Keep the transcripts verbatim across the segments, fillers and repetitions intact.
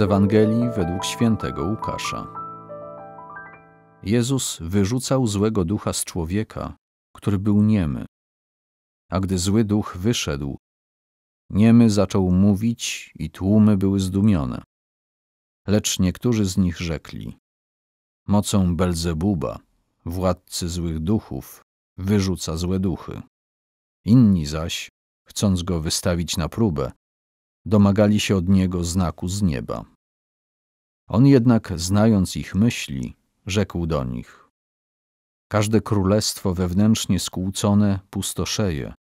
Z Ewangelii według świętego Łukasza. Jezus wyrzucał złego ducha z człowieka, który był niemy. A gdy zły duch wyszedł, niemy zaczął mówić i tłumy były zdumione. Lecz niektórzy z nich rzekli: mocą Belzebuba, władcy złych duchów, wyrzuca złe duchy. Inni zaś, chcąc go wystawić na próbę, domagali się od niego znaku z nieba. On jednak, znając ich myśli, rzekł do nich: każde królestwo wewnętrznie skłócone pustoszeje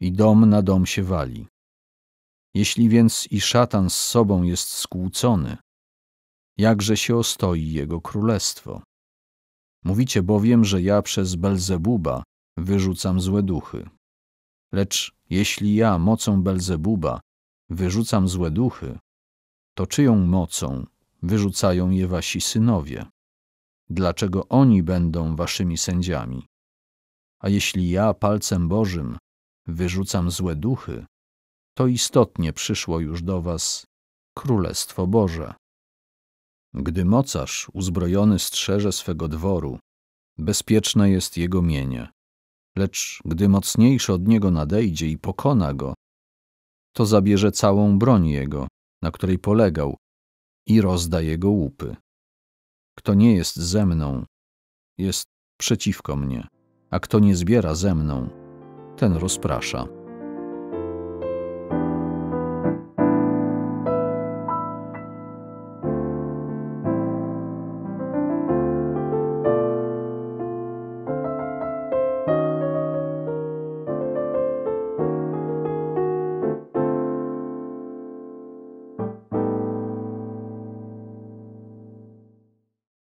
i dom na dom się wali. Jeśli więc i szatan z sobą jest skłócony, jakże się ostoi jego królestwo? Mówicie bowiem, że ja przez Belzebuba wyrzucam złe duchy. Lecz jeśli ja mocą Belzebuba wyrzucam złe duchy, to czyją mocą wyrzucają je wasi synowie? Dlaczego oni będą waszymi sędziami? A jeśli ja palcem Bożym wyrzucam złe duchy, to istotnie przyszło już do was Królestwo Boże. Gdy mocarz uzbrojony strzeże swego dworu, bezpieczne jest jego mienie. Lecz gdy mocniejszy od niego nadejdzie i pokona go, to zabierze całą broń jego, na której polegał, i rozda jego łupy. Kto nie jest ze mną, jest przeciwko mnie, a kto nie zbiera ze mną, ten rozprasza.